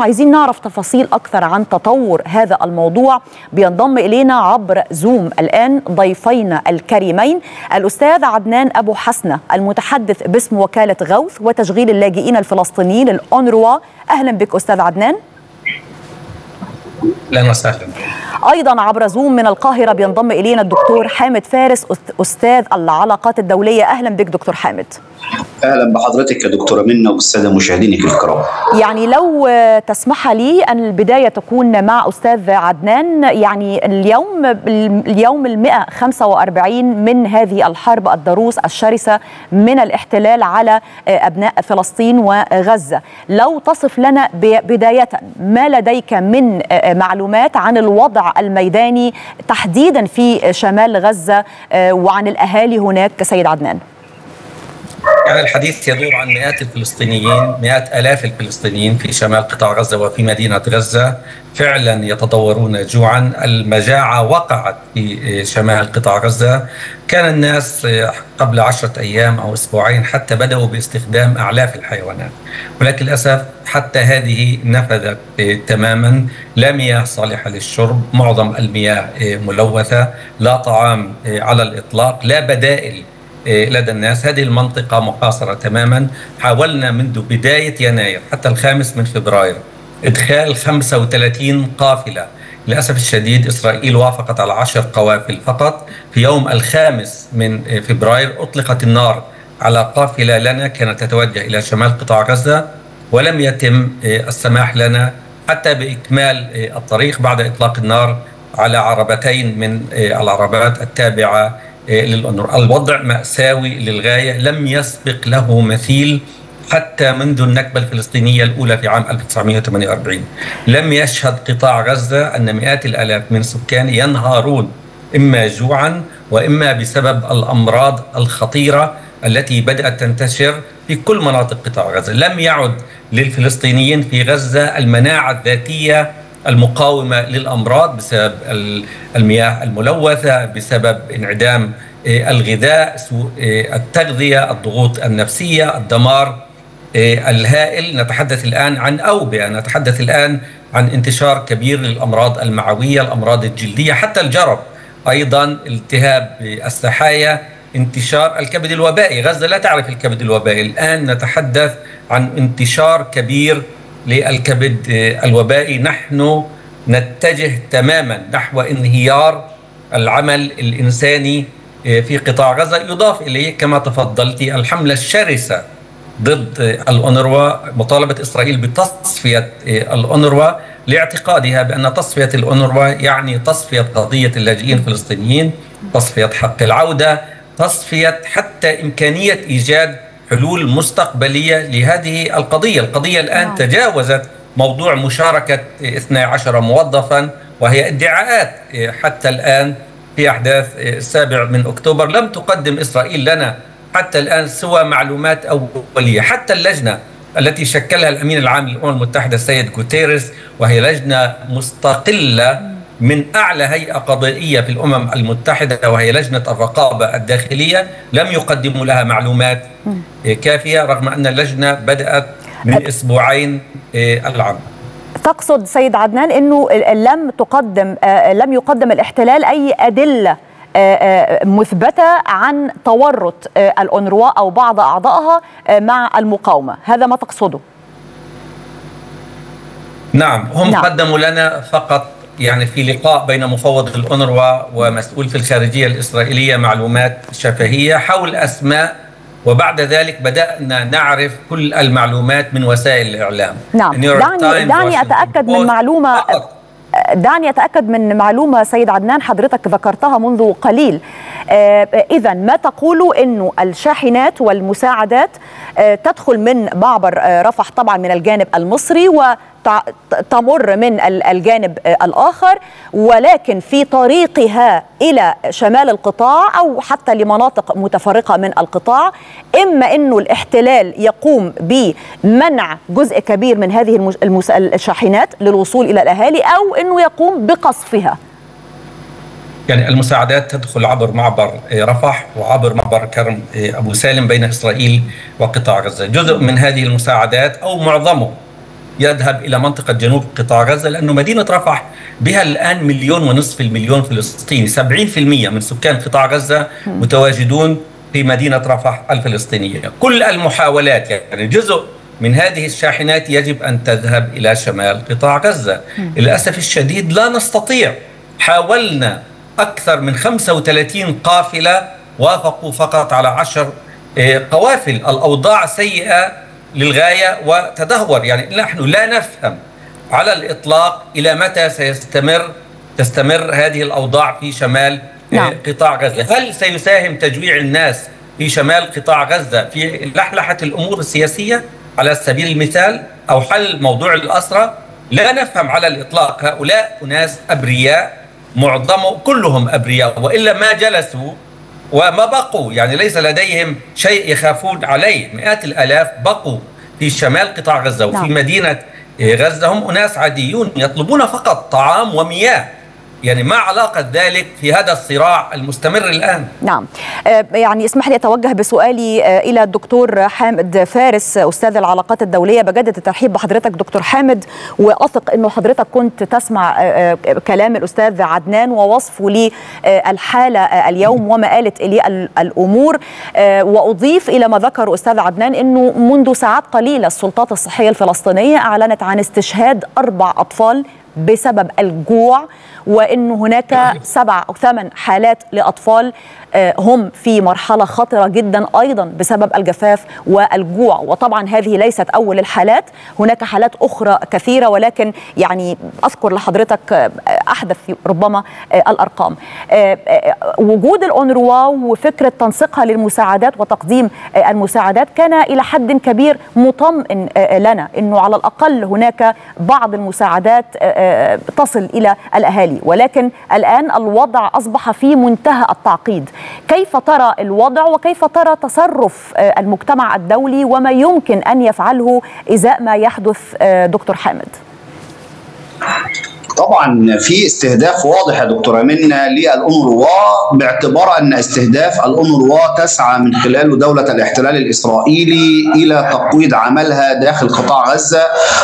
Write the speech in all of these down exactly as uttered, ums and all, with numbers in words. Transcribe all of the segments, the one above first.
وعايزين نعرف تفاصيل أكثر عن تطور هذا الموضوع. بينضم إلينا عبر زوم الآن ضيفينا الكريمين الأستاذ عدنان أبو حسنة المتحدث باسم وكالة غوث وتشغيل اللاجئين الفلسطينيين الأونروا. أهلا بك أستاذ عدنان. اهلا وسهلا. ايضا عبر زوم من القاهره بينضم الينا الدكتور حامد فارس استاذ العلاقات الدوليه. اهلا بك دكتور حامد. اهلا بحضرتك يا دكتوره منى والساده مشاهدينك الكرام. يعني لو تسمح لي ان البدايه تكون مع استاذ عدنان. يعني اليوم اليوم المئة وخمسة وأربعين من هذه الحرب الضروس الشرسه من الاحتلال على ابناء فلسطين وغزه، لو تصف لنا بدايه ما لديك من معلومات عن الوضع الميداني تحديدا في شمال غزة وعن الأهالي هناك سيد عدنان. يعني الحديث يدور عن مئات الفلسطينيين، مئات آلاف الفلسطينيين في شمال قطاع غزة وفي مدينة غزة فعلا يتضورون جوعا. المجاعة وقعت في شمال قطاع غزة. كان الناس قبل عشرة أيام أو أسبوعين حتى بدأوا باستخدام أعلاف الحيوانات، ولكن للأسف حتى هذه نفذت تماما. لا مياه صالحة للشرب، معظم المياه ملوثة، لا طعام على الإطلاق، لا بدائل لدى الناس. هذه المنطقة محاصرة تماما. حاولنا منذ بداية يناير حتى الخامس من فبراير إدخال خمسة وثلاثين قافلة. للأسف الشديد إسرائيل وافقت على عشر قوافل فقط. في يوم الخامس من فبراير أطلقت النار على قافلة لنا كانت تتوجه إلى شمال قطاع غزة، ولم يتم السماح لنا حتى بإكمال الطريق بعد إطلاق النار على عربتين من العربات التابعة للأونروا. الوضع مأساوي للغاية لم يسبق له مثيل حتى منذ النكبة الفلسطينية الأولى في عام ألف وتسعمئة وثمانية وأربعين. لم يشهد قطاع غزة أن مئات الآلاف من سكانه ينهارون إما جوعا وإما بسبب الأمراض الخطيرة التي بدأت تنتشر في كل مناطق قطاع غزة. لم يعد للفلسطينيين في غزة المناعة الذاتية المقاومة للأمراض بسبب المياه الملوثة، بسبب انعدام الغذاء، سوء التغذية، الضغوط النفسية، الدمار الهائل. نتحدث الآن عن أوبئة، نتحدث الآن عن انتشار كبير للأمراض المعوية، الأمراض الجلدية، حتى الجرب، أيضا التهاب السحايا، انتشار الكبد الوبائي. غزة لا تعرف الكبد الوبائي. الآن نتحدث عن انتشار كبير للكبد الوبائي. نحن نتجه تماما نحو انهيار العمل الإنساني في قطاع غزة. يضاف إليه كما تفضلت الحملة الشرسة ضد الأونروا، مطالبة إسرائيل بتصفية الأونروا لاعتقادها بأن تصفية الأونروا يعني تصفية قضية اللاجئين الفلسطينيين، تصفية حق العودة، تصفية حتى إمكانية إيجاد حلول مستقبلية لهذه القضية. القضية الآن آه. تجاوزت موضوع مشاركة اثني عشر موظفا، وهي ادعاءات حتى الآن. في أحداث السابع من أكتوبر لم تقدم إسرائيل لنا حتى الآن سوى معلومات أولية. حتى اللجنة التي شكلها الأمين العام للأمم المتحدة السيد غوتيريس، وهي لجنة مستقلة من أعلى هيئة قضائية في الأمم المتحدة وهي لجنة الرقابة الداخلية، لم يقدموا لها معلومات كافية رغم أن اللجنة بدأت من أسبوعين العام. تقصد سيد عدنان أنه لم تقدم لم يقدم الاحتلال أي أدلة مثبتة عن تورط الأونروا أو بعض أعضائها مع المقاومة، هذا ما تقصده؟ نعم، هم نعم. قدموا لنا فقط يعني في لقاء بين مفوض الأونروا ومسؤول في الخارجية الإسرائيلية معلومات شفهية حول أسماء، وبعد ذلك بدأنا نعرف كل المعلومات من وسائل الإعلام. نعم. دعني, دعني أتأكد من معلومة فقط. دعني أتأكد من معلومة سيد عدنان حضرتك ذكرتها منذ قليل. إذا ما تقولوا أنه الشاحنات والمساعدات تدخل من معبر رفح طبعا من الجانب المصري وتمر من الجانب الآخر، ولكن في طريقها إلى شمال القطاع أو حتى لمناطق متفرقة من القطاع، إما أنه الاحتلال يقوم بمنع جزء كبير من هذه الشاحنات للوصول إلى الأهالي أو أنه يقوم بقصفها. يعني المساعدات تدخل عبر معبر رفح وعبر معبر كرم أبو سالم بين إسرائيل وقطاع غزة. جزء من هذه المساعدات أو معظمه يذهب إلى منطقة جنوب قطاع غزة، لأنه مدينة رفح بها الآن مليون ونصف المليون فلسطيني، سبعين بالمئة من سكان قطاع غزة متواجدون في مدينة رفح الفلسطينية. كل المحاولات يعني جزء من هذه الشاحنات يجب أن تذهب إلى شمال قطاع غزة. للأسف الشديد لا نستطيع، حاولنا أكثر من خمسة وثلاثين قافلة وافقوا فقط على عشر قوافل. الأوضاع سيئة للغاية وتدهور، يعني نحن لا نفهم على الإطلاق إلى متى سيستمر تستمر هذه الأوضاع في شمال نعم. قطاع غزة. هل سيساهم تجويع الناس في شمال قطاع غزة في لحلحة الأمور السياسية على سبيل المثال أو حل موضوع الأسرة؟ لا نفهم على الإطلاق. هؤلاء أناس أبرياء، معظمهم كلهم أبرياء، وإلا ما جلسوا وما بقوا، يعني ليس لديهم شيء يخافون عليه. مئات الآلاف بقوا في شمال قطاع غزة وفي نعم. مدينة غزة هم أناس عاديون يطلبون فقط طعام ومياه، يعني ما علاقة ذلك في هذا الصراع المستمر الآن؟ نعم، يعني اسمح لي أتوجه بسؤالي إلى الدكتور حامد فارس أستاذ العلاقات الدولية. بجدد الترحيب بحضرتك دكتور حامد، وأثق أنه حضرتك كنت تسمع كلام الأستاذ عدنان ووصفه للحالة اليوم وما قالت إليه الأمور، وأضيف إلى ما ذكر أستاذ عدنان أنه منذ ساعات قليلة السلطات الصحية الفلسطينية أعلنت عن استشهاد أربع أطفال بسبب الجوع، وأن هناك سبع أو ثمان حالات لأطفال هم في مرحلة خطرة جدا أيضا بسبب الجفاف والجوع. وطبعا هذه ليست أول الحالات، هناك حالات أخرى كثيرة، ولكن يعني أذكر لحضرتك أحدث ربما الأرقام. وجود الأونروا وفكرة تنسيقها للمساعدات وتقديم المساعدات كان إلى حد كبير مطمئن لنا، أنه على الأقل هناك بعض المساعدات تصل إلى الأهالي، ولكن الآن الوضع أصبح في منتهى التعقيد. كيف ترى الوضع وكيف ترى تصرف المجتمع الدولي وما يمكن أن يفعله إزاء ما يحدث دكتور حامد؟ طبعا في استهداف واضح يا دكتورة منى للأونروا، باعتبار أن استهداف الأونروا تسعى من خلاله دولة الاحتلال الإسرائيلي إلى تقويض عملها داخل قطاع غزة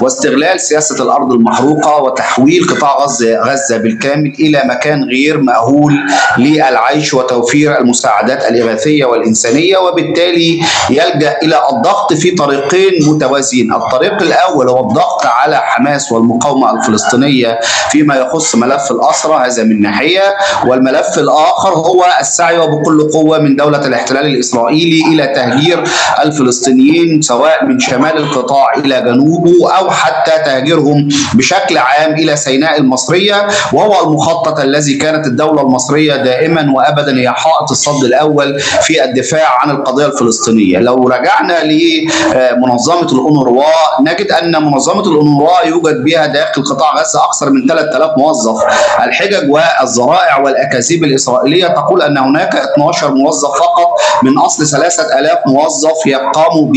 واستغلال سياسة الأرض المحروقة وتحويل قطاع غزة غزة بالكامل إلى مكان غير مأهول للعيش وتوفير المساعدات الإغاثية والإنسانية، وبالتالي يلجأ إلى الضغط في طريقين متوازيين. الطريق الأول هو الضغط على حماس والمقاومة الفلسطينية فيما يخص ملف الأسرى، هذا من ناحية، والملف الآخر هو السعي وبكل قوة من دولة الاحتلال الإسرائيلي إلى تهجير الفلسطينيين سواء من شمال القطاع إلى جنوبه أو حتى تهجيرهم بشكل عام إلى سيناء المصرية، وهو المخطط الذي كانت الدولة المصرية دائما وأبدا هي حائط الصد الأول في الدفاع عن القضية الفلسطينية. لو رجعنا لمنظمة الأونروا نجد أن منظمة الأونروا يوجد بها داخل قطاع غزة أكثر من ثلاثة آلاف موظف. الحجج والذرائع والأكاذيب الإسرائيلية تقول أن هناك اثني عشر موظف فقط من أصل ثلاثة آلاف موظف يقاموا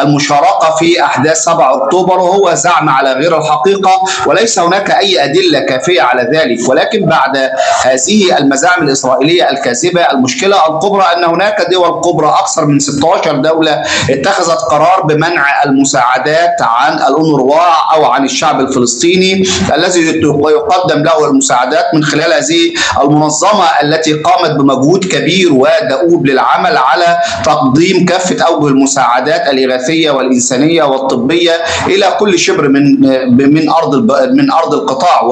بالمشاركة في أحداث سبعة أكتوبر، وهو زعم على غير الحقيقة وليس هناك أي أدلة كافية على ذلك. ولكن بعد هذه المزاعم الإسرائيلية الكاذبة، المشكلة الكبرى أن هناك دول كبرى أكثر من ستة عشر دولة اتخذت قرار بمنع المساعدات عن الأونروا أو عن الشعب الفلسطيني الذي يقدم له المساعدات من خلال هذه المنظمة التي قامت بمجهود كبير ودؤوب للعمل على تقديم كافة أوجه المساعدات الإغاثية والإنسانية والطبية إلى كل شبر من من أرض من أرض القطاع.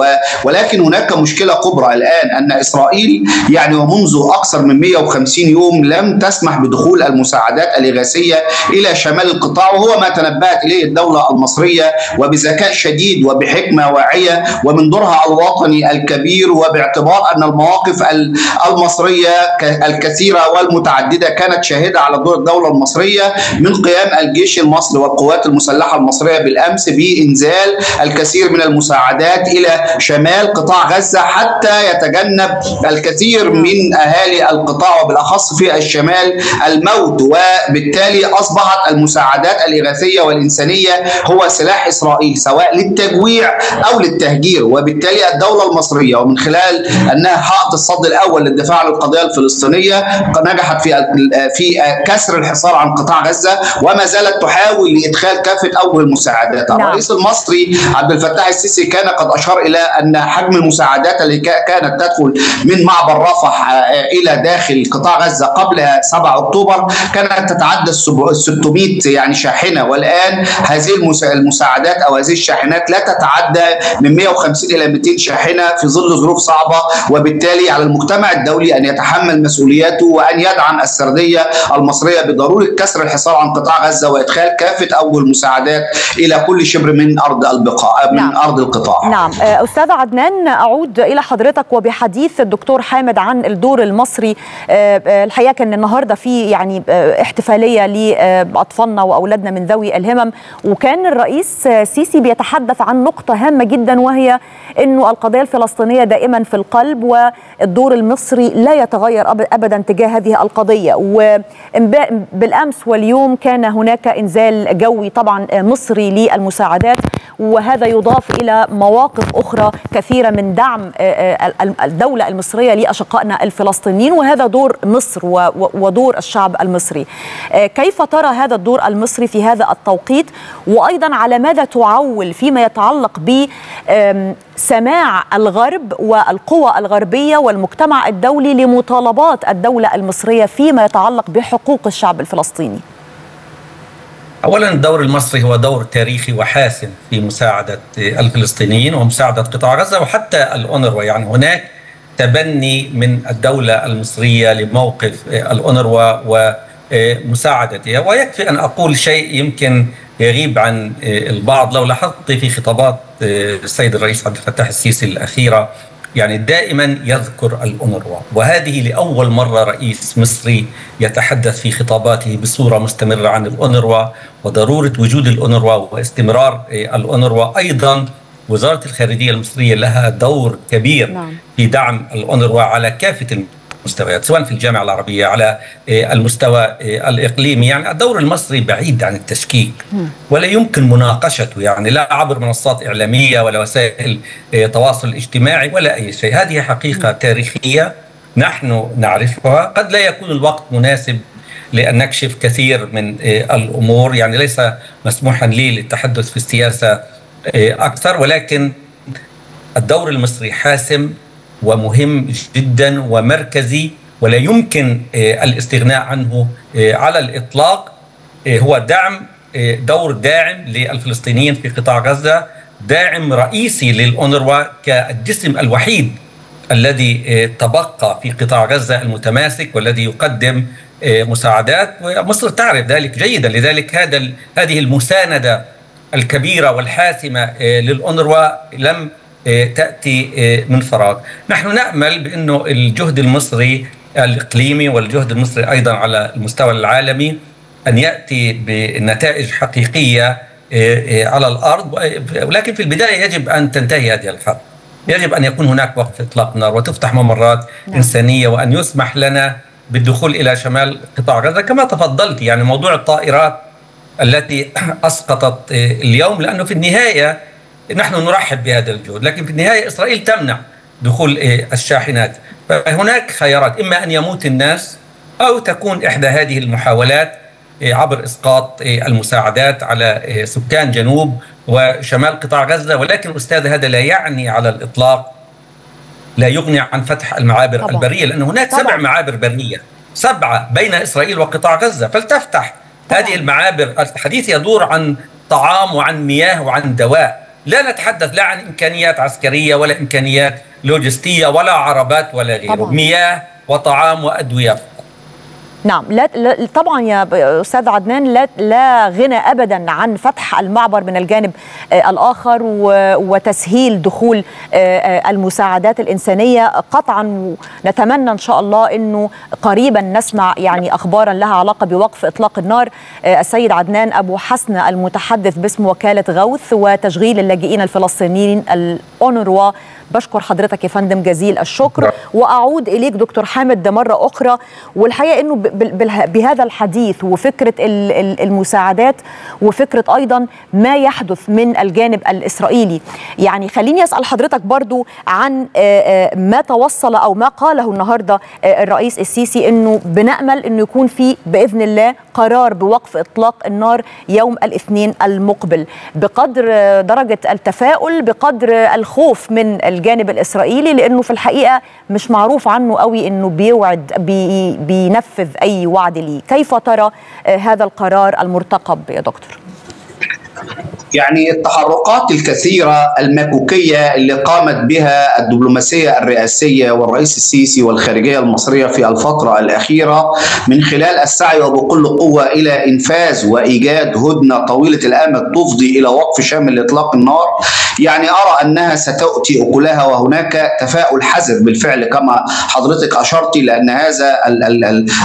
ولكن هناك مشكلة كبرى الآن، أن إسرائيل يعني ومنذ أكثر من مئة وخمسين يوم لم تسمح بدخول المساعدات الإغاثية إلى شمال القطاع، وهو ما تنبأت إليه الدولة المصرية وبذكاء شديد وبحكمة واعية ومن دورها الوطني الكبير، وباعتبار أن المواقف المصرية الكثيرة والمتعددة كانت شاهدة على دور الدولة المصرية من قيام الجيش المصري والقوات المسلحة المصرية بالأمس بإنزال الكثير من المساعدات إلى شمال قطاع غزة حتى يتجنب الكثير من أهالي القطاع وبالأخص في الشمال الموت. وبالتالي أصبحت المساعدات الإغاثية والإنسانية هو سلاح إسرائيل سواء للتجويع او للتهجير، وبالتالي الدوله المصريه ومن خلال انها حائط الصد الاول للدفاع عن القضيه الفلسطينيه نجحت في في كسر الحصار عن قطاع غزه وما زالت تحاول لادخال كافه اوجه المساعدات. الرئيس المصري عبد الفتاح السيسي كان قد اشار الى ان حجم المساعدات اللي كانت تدخل من معبر رفح الى داخل قطاع غزه قبل سبعة أكتوبر كانت تتعدى ستمائة يعني شاحنه، والان هذه المساعدات او هذه الشاحنات لا تتعدى من مئة وخمسين الى مئتين شاحنه في ظل ظروف صعبه، وبالتالي على المجتمع الدولي ان يتحمل مسؤولياته وان يدعم السرديه المصريه بضروره كسر الحصار عن قطاع غزه وادخال كافه اوجه المساعدات الى كل شبر من ارض البقاع من ارض القطاع. نعم استاذ عدنان، اعود الى حضرتك وبحديث الدكتور حامد عن الدور المصري. الحقيقه كان النهارده في يعني احتفاليه لاطفالنا واولادنا من ذوي الهمم، وكان الرئيس السيسي بيتحدث عن نقطه هامه جدا وهي انه القضيه الفلسطينيه دائما في القلب والدور المصري لا يتغير ابدا تجاه هذه القضيه. وبالامس واليوم كان هناك انزال جوي طبعا مصري للمساعدات، وهذا يضاف الى مواقف اخرى كثيره من دعم الدوله المصريه لاشقائنا الفلسطينيين، وهذا دور مصر ودور الشعب المصري. كيف ترى هذا الدور المصري في هذا التوقيت، وايضا على ماذا تعول فيما يتعلق بسماع الغرب والقوى الغربيه والمجتمع الدولي لمطالبات الدوله المصريه فيما يتعلق بحقوق الشعب الفلسطيني؟ أولا الدور المصري هو دور تاريخي وحاسم في مساعدة الفلسطينيين ومساعدة قطاع غزة وحتى الأونروا، يعني هناك تبني من الدولة المصرية لموقف الأونروا ومساعدتها. ويكفي أن أقول شيء يمكن يغيب عن البعض، لو لاحظت في خطابات السيد الرئيس عبد الفتاح السيسي الأخيرة يعني دائما يذكر الأونروا، وهذه لأول مرة رئيس مصري يتحدث في خطاباته بصورة مستمرة عن الأونروا وضرورة وجود الأونروا واستمرار الأونروا. أيضا وزارة الخارجية المصرية لها دور كبير في دعم الأونروا على كافة المستويات، سواء في الجامعة العربية على المستوى الإقليمي. يعني الدور المصري بعيد عن التشكيك ولا يمكن مناقشته، يعني لا عبر منصات إعلامية ولا وسائل تواصل اجتماعي ولا أي شيء. هذه حقيقة تاريخية نحن نعرفها، قد لا يكون الوقت مناسب لأن نكشف كثير من الأمور، يعني ليس مسموحا لي للتحدث في السياسة أكثر، ولكن الدور المصري حاسم ومهم جدا ومركزي ولا يمكن الاستغناء عنه على الإطلاق. هو دعم دور داعم للفلسطينيين في قطاع غزة، داعم رئيسي للأونروا كالجسم الوحيد الذي تبقى في قطاع غزة المتماسك والذي يقدم مساعدات، ومصر تعرف ذلك جيدا. لذلك هذا هذه المساندة الكبيرة والحاسمة للأونروا لم تأتي من فراغ. نحن نأمل بأنه الجهد المصري الإقليمي والجهد المصري أيضا على المستوى العالمي أن يأتي بنتائج حقيقية على الأرض، ولكن في البداية يجب أن تنتهي هذه الحرب، يجب أن يكون هناك وقف إطلاق نار وتفتح ممرات إنسانية وأن يسمح لنا بالدخول إلى شمال قطاع غزة كما تفضلت. يعني موضوع الطائرات التي أسقطت اليوم، لأنه في النهاية نحن نرحب بهذا الجهد، لكن في النهاية إسرائيل تمنع دخول الشاحنات. فهناك خيارات، إما أن يموت الناس أو تكون إحدى هذه المحاولات عبر إسقاط المساعدات على سكان جنوب وشمال قطاع غزة. ولكن أستاذ هذا لا يعني على الإطلاق، لا يغني عن فتح المعابر طبعا. البرية، لأن هناك طبعا. سبع معابر برية، سبعة بين إسرائيل وقطاع غزة، فلتفتح طبعا. هذه المعابر. الحديث يدور عن طعام وعن مياه وعن دواء، لا نتحدث لا عن إمكانيات عسكرية ولا إمكانيات لوجستية ولا عربات ولا غيره طبعا. مياه وطعام وأدوية. نعم لا, لا طبعا يا أستاذ عدنان لا, لا غنى أبدا عن فتح المعبر من الجانب آه الآخر وتسهيل دخول آه المساعدات الإنسانية قطعا. ونتمنى إن شاء الله أنه قريبا نسمع يعني أخبارا لها علاقة بوقف إطلاق النار. آه السيد عدنان أبو حسنة المتحدث باسم وكالة غوث وتشغيل اللاجئين الفلسطينيين الأونروا بشكر حضرتك يا فندم جزيل الشكر، واعود اليك دكتور حامد مره اخرى. والحقيقه انه بهذا الحديث وفكره المساعدات وفكره ايضا ما يحدث من الجانب الاسرائيلي، يعني خليني اسال حضرتك برضو عن ما توصل او ما قاله النهارده الرئيس السيسي، انه بنامل انه يكون في باذن الله قرار بوقف اطلاق النار يوم الاثنين المقبل، بقدر درجه التفاؤل بقدر الخوف من الجانب الاسرائيلي، لانه في الحقيقه مش معروف عنه قوي انه بيوعد بي بينفذ اي وعد ليه. كيف ترى هذا القرار المرتقب يا دكتور؟ يعني التحركات الكثيرة المكوكية اللي قامت بها الدبلوماسية الرئاسية والرئيس السيسي والخارجية المصرية في الفترة الأخيرة من خلال السعي وبكل قوة إلى إنفاذ وإيجاد هدنة طويلة الأمد تفضي إلى وقف شامل إطلاق النار، يعني أرى أنها ستؤتي أكلها، وهناك تفاؤل حذر بالفعل كما حضرتك أشرت، لأن هذا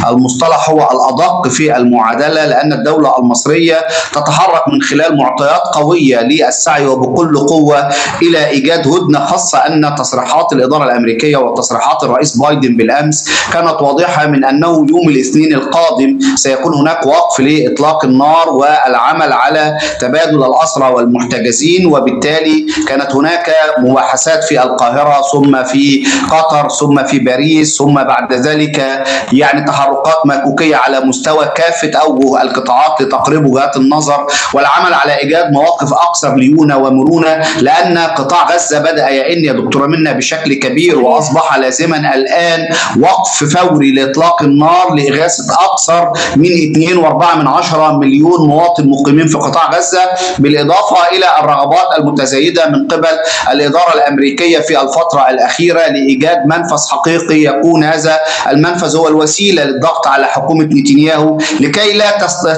المصطلح هو الأدق في المعادلة، لأن الدولة المصرية تتحرك من خلال معطيات قوية للسعي وبكل قوة إلى إيجاد هدنة، خاصة أن تصريحات الإدارة الأمريكية وتصريحات الرئيس بايدن بالأمس كانت واضحة من أنه يوم الاثنين القادم سيكون هناك وقف لإطلاق النار والعمل على تبادل الأسرى والمحتجزين، وبالتالي كانت هناك مباحثات في القاهرة ثم في قطر ثم في باريس ثم بعد ذلك يعني تحركات مكوكية على مستوى كافة أوجه القطاعات لتقريب وجهات النظر والعمل على إيجاد مواقف أكثر ليونة ومرونة، لأن قطاع غزة بدأ يئن يا دكتورة منا بشكل كبير، وأصبح لازما الآن وقف فوري لإطلاق النار لإغاثة أكثر من اثنين فاصلة أربعة مليون مواطن مقيمين في قطاع غزة، بالإضافة إلى الرغبات المتزايدة من قبل الإدارة الأمريكية في الفترة الأخيرة لإيجاد منفذ حقيقي، يكون هذا المنفذ هو الوسيلة للضغط على حكومة نتنياهو لكي لا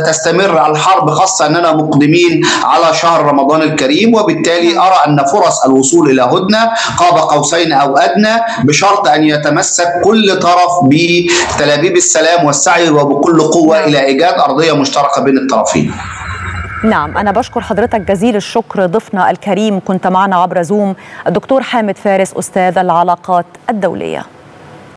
تستمر الحرب، خاصة أننا مقدمين على شهر رمضان الكريم، وبالتالي أرى أن فرص الوصول إلى هدنة قاب قوسين أو أدنى، بشرط أن يتمسك كل طرف بتلابيب السلام والسعي وبكل قوة إلى إيجاد أرضية مشتركة بين الطرفين. نعم، أنا بشكر حضرتك جزيل الشكر ضيفنا الكريم، كنت معنا عبر زوم الدكتور حامد فارس أستاذ العلاقات الدولية.